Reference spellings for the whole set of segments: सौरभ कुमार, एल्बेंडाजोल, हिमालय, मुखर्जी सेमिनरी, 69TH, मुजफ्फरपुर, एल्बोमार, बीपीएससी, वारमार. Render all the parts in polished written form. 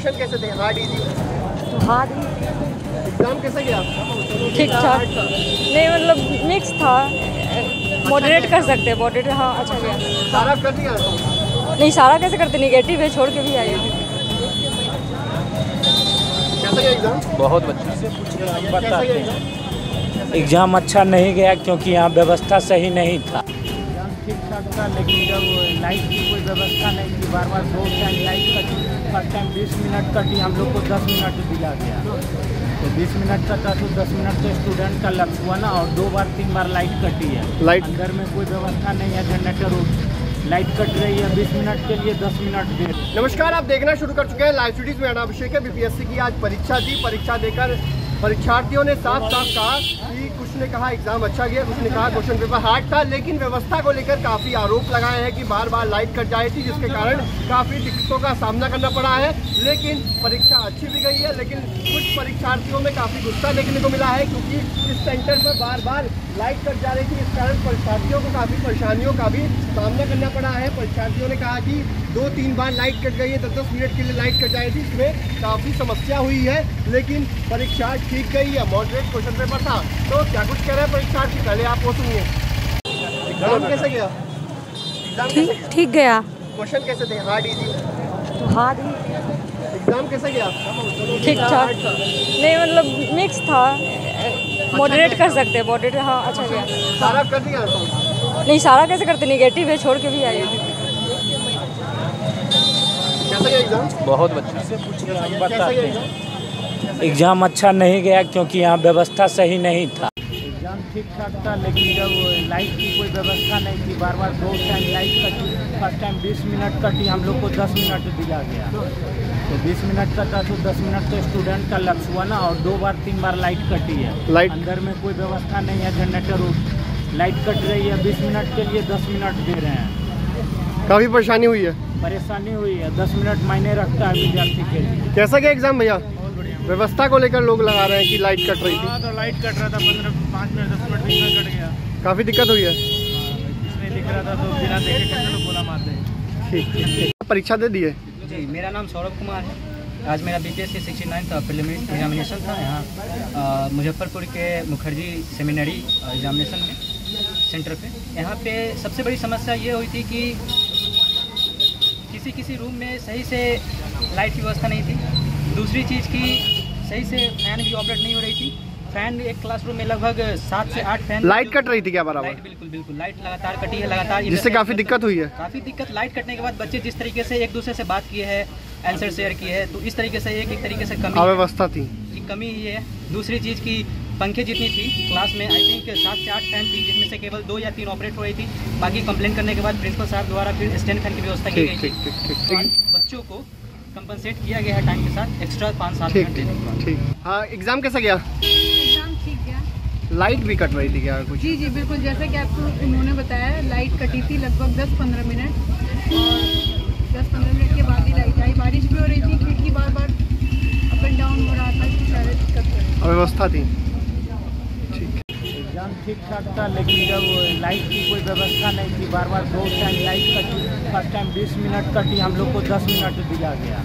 Question कैसे थे? Hard, easy? Hard. Exam कैसा गया? ठीक ठाक। नहीं मतलब मिक्स था, मॉडरेट कर सकते हैं, मॉडरेट। हाँ अच्छा गया। सारा कर दिया? नहीं सारा कैसे करते, निगेटिव है, छोड़ के भी आई हूँ। बहुत अच्छा एग्ज़ाम अच्छा नहीं गया क्योंकि यहाँ व्यवस्था सही नहीं था। एग्ज़ाम ठीक ठाक था, लेकिन जब लाइट की कोई व्यवस्था नहीं थी, बार बार 2 टाइम लाइट कटी, फर्स्ट टाइम 20 मिनट कटी, हम लोग को 10 मिनट दिला गया। तो 20 मिनट का था तो 10 मिनट तो स्टूडेंट का लक्ष्य हुआ ना। और 2 बार 3 बार लाइट कटी है, लाइट अंदर में कोई व्यवस्था नहीं है, जनरेटर लाइट कट रही है 20 मिनट के लिए, 10 मिनट देर। नमस्कार, आप देखना शुरू कर चुके हैं लाइव स्टडीज। मेरा नाम अभिषेक है। बीपीएससी की आज परीक्षा दी। परीक्षा देकर परीक्षार्थियों ने साफ साफ कहा कि कुछ ने कहा एग्जाम अच्छा गया, कुछ ने कहा क्वेश्चन पेपर हार्ड था, लेकिन व्यवस्था को लेकर काफ़ी आरोप लगाए हैं कि बार बार लाइट कट जाए थी, जिसके कारण काफ़ी दिक्कतों का सामना करना पड़ा है। लेकिन परीक्षा अच्छी भी गई है, लेकिन कुछ परीक्षार्थियों में काफ़ी गुस्सा देखने को मिला है क्योंकि इस सेंटर पर बार बार लाइट कट जा रही थी। इस कारण परीक्षार्थियों को काफ़ी परेशानियों का भी सामना करना पड़ा है। परीक्षार्थियों ने कहा कि 2-3 बार लाइट कट गई है, 10-10 मिनट के लिए लाइट कट जाए थी, इसमें काफ़ी समस्या हुई है। लेकिन परीक्षा ठीक गई है, मॉडरेट क्वेश्चन पेपर था। तो क्या कुछ कह रहे हैं परीक्षार्थी, पहले आप वो सुनिए। एग्जाम कैसे गया? ठीक गया। क्वेश्चन कैसे थे? Hard, easy? हार्ड। एग्जाम कैसे गया? ठीक ठाक। नहीं मतलब मिक्स था, मॉडरेट कर सकते हैं, मॉडरेट। हाँ अच्छा गया। सारा कर दिया? नहीं सारा कैसे करते, निगेटिव है, छोड़ के भी आई हूँ। बहुत अच्छा एग्ज़ाम अच्छा नहीं गया क्योंकि यहाँ व्यवस्था सही नहीं था। एग्ज़ाम ठीक ठाक था, लेकिन जब लाइट की कोई व्यवस्था नहीं थी, बार बार 2 टाइम लाइट कटी, फर्स्ट टाइम 20 मिनट कटी, हम लोग को 10 मिनट दिया गया। तो 20 मिनट का था तो 10 मिनट तो स्टूडेंट का लक्ष्य हुआ ना। और 2 बार 3 बार लाइट कटी है, लाइट अंदर में कोई व्यवस्था नहीं है, जनरेटर लाइट कट रही है 20 मिनट के लिए, 10 मिनट दे रहे हैं। काफ़ी परेशानी हुई है? परेशानी हुई है। 10 मिनट मायने रखता है विद्यार्थी के लिए। कैसा क्या एग्जाम भैया? व्यवस्था को लेकर लोग लगा रहे हैं कि लाइट कट रही थी। तो लाइट कट रहा था 5 मिनट 10 मिनट में कट गया, काफ़ी दिक्कत हुई है। इसमें दिख रहा था तो बिना देखे बोला मारते हैं। परीक्षा दे दिए जी। मेरा नाम सौरभ कुमार है। आज मेरा बीपीएससी 69 था, प्रीलिमिनरी एग्जामिनेशन था। यहाँ मुजफ्फरपुर के मुखर्जी सेमिनरी एग्जामिनेशन में सेंटर पे। यहाँ पे सबसे बड़ी समस्या ये हुई थी कि किसी रूम में सही से लाइट की व्यवस्था नहीं थी। दूसरी चीज़ की सही से फ़ैन भी ऑपरेट नहीं हो रही थी। फ़ैन एक क्लासरूम में लगभग 7 से 8 फैन। लाइट कट रही थी क्या बराबर? लाइट बिल्कुल लाइट लगातार कटी है, लगातार, जिससे काफ़ी दिक्कत हुई है। काफ़ी दिक्कत। लाइट कटने के बाद बच्चे जिस तरीके से एक दूसरे से बात किए हैं, आंसर शेयर किए हैं, तो इस तरीके से एक तरीके से कमी अव्यवस्था थी, कमी ही है। दूसरी चीज़ की पंखे जितनी थी क्लास में, आई थिंक 7 से 8 फैन थी, जिसमें से केवल 2 या 3 ऑपरेट हो रही थी। बाकी कंप्लेन करने के बाद प्रिंसिपल साहब द्वारा फिर स्टैंड फैन की व्यवस्था की गई थी। बच्चों को कंपनसेट किया गया है टाइम के साथ, एक्स्ट्रा 5-7 मिनट देने के बाद। ठीक। हाँ एग्ज़ाम कैसा गया? एग्ज़ाम ठीक गया। लाइट भी कट रही थी क्या कुछ? जी जी बिल्कुल, जैसे कि आपको उन्होंने बताया लाइट कटी थी लगभग 10-15 मिनट, और 10-15 मिनट के बाद ही लाइट आई। बारिश भी हो रही थी, खिड़की बार बार अप एंड डाउन हो रहा था, शायद दिक्कत अव्यवस्था थी। ठीक। एग्ज़ाम ठीक ठाक था, लेकिन जब लाइट की कोई व्यवस्था नहीं थी, बार बार 2 टाइम लाइट कटी, फर्स्ट टाइम 20 मिनट कटी, हम लोग को 10 मिनट दिया गया।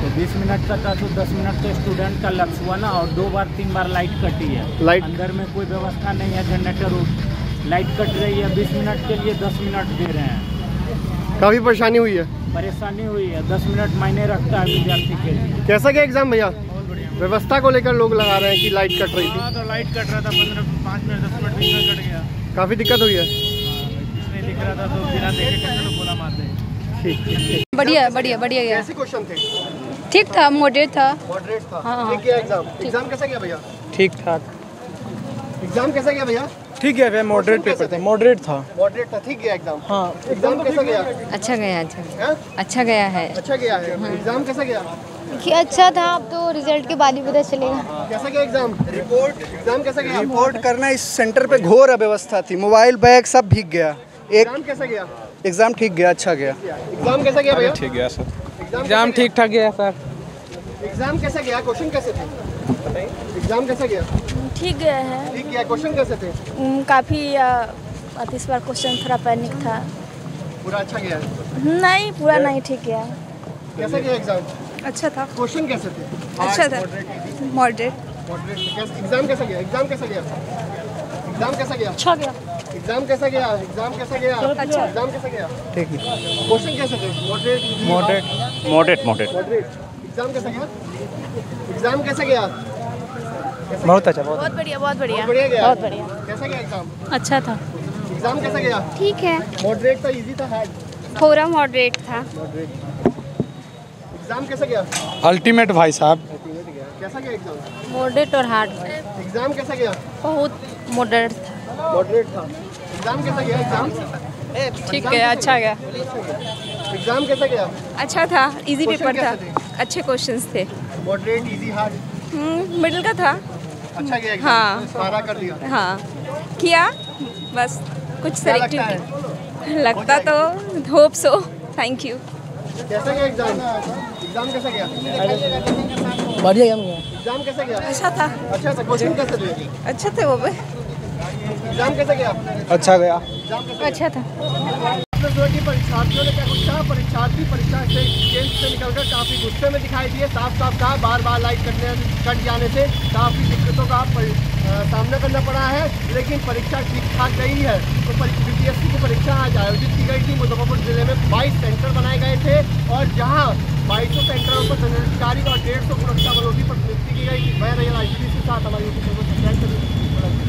तो 20 मिनट का था तो 10 मिनट तो स्टूडेंट का लक्ष्य हुआ ना। और 2 बार 3 बार लाइट कटी है, लाइट अंदर में कोई व्यवस्था नहीं है, जनरेटर लाइट कट रही है 20 मिनट के लिए, 10 मिनट दे रहे हैं। काफ़ी परेशानी हुई है। परेशानी हुई है। 10 मिनट मायने रखता है विद्यार्थी के लिए। कैसा क्या एग्ज़ाम भैया? व्यवस्था को लेकर लोग लगा रहे हैं कि लाइट कट रही थी। तो लाइट कट रहा था 5 मिनट 10 मिनट में कट गया, काफ़ी दिक्कत हुई है। इसमें दिख रहा था तो बिना देखे बोला मारते हैं। बढ़िया बढ़िया बढ़िया गया। कैसे क्वेश्चन थे? ठीक था, मॉडरेट था। मॉडरेट था। हाँ। ठीक गया एग्जाम। एग्जाम कैसा गया भैया? ठीक ठाक। एग्जाम कैसा गया भैया? ठीक गया भैया, मॉडरेट पेपर था। मॉडरेट था। मॉडरेट था। ठीक गया एग्जाम। हाँ एग्जाम कैसा गया? अच्छा गया। अच्छा गया है। अच्छा गया है। एग्जाम कैसा गया? अच्छा था, अब तो रिजल्ट के बाद ही पता चलेगा। कैसा गया एग्जाम? रिपोर्ट एग्जाम कैसा गया? रिपोर्ट करना इस सेंटर पे घोर अव्यवस्था थी, मोबाइल बैग सब भीग गया। एग्जाम कैसा गया? एग्जाम ठीक गया। अच्छा गया। एग्जाम कैसा गया भैया? ठीक गया सर। एग्जाम ठीक ठाक गया सर। एग्जाम कैसा गया? क्वेश्चन कैसे थे? एग्जाम कैसा गया? ठीक गया है। ठीक गया। क्वेश्चन कैसे थे? काफ़ी इस बार क्वेश्चन थोड़ा पैनिक था। पूरा अच्छा गया? नहीं पूरा नहीं, ठीक गया। कैसा गया एग्जाम? अच्छा था। क्वेश्चन कैसे थे? अच्छा था, मॉडरेट। एग्जाम कैसा गया? एग्जाम कैसा गया? अच्छा। एग्जाम कैसा गया? ठीक है। क्वेश्चन कैसे थे? मॉडरेट। एग्जाम कैसा गया? बहुत अच्छा, बहुत बढ़िया। कैसा गया एग्जाम? अच्छा था। एग्जाम कैसा गया? ठीक है। मॉडरेट था, इजी था, हार्ड? थोड़ा मॉडरेट था। एग्जाम कैसा गया? अल्टीमेट भाई साहब। कैसा गया एग्जाम? मॉडरेट और हार्ड। एग्जाम कैसा गया? बहुत मॉडरेट था। एग्जाम कैसा गया? एग्जाम ठीक है, अच्छा गया। एग्जाम कैसा गया? अच्छा था, इजी पेपर था, अच्छे क्वेश्चंस थे। मॉडरेट, इजी, हार्ड, मिडिल का था। अच्छा गया। हाँ, सारा कर दिया। हाँ किया, बस कुछ सेलेक्टिव लगता तो होप सो। Thank you. कैसा गया एग्जाम? एग्जाम कैसा गया? बढ़िया गया। एग्जाम कैसा गया? अच्छा था। अच्छा, क्वेश्चन कैसे थे? अच्छे थे वो भी। एग्जाम कैसा गया? अच्छा गया। अच्छा था। आपने सुना कि परीक्षार्थियों ने क्या कुछ कहा? परीक्षार्थी परीक्षा से केंद्र से निकलकर काफ़ी गुस्से में दिखाई दिए। साफ कहा, बार लाइट कट जाने से काफ़ी दिक्कतों का सामना करना पड़ा है, लेकिन परीक्षा ठीक ठाक गई है। तो बीपीएससी की परीक्षा आज आयोजित की गई थी। मुजफ्फरपुर जिले में 22 सेंटर बनाए गए थे और जहां 2200 सेंटरों पर तैनाती और 150 सुरक्षा बलों की प्रतिनियुक्ति की गई थी। मैं रही आईजीडी के साथ हमारी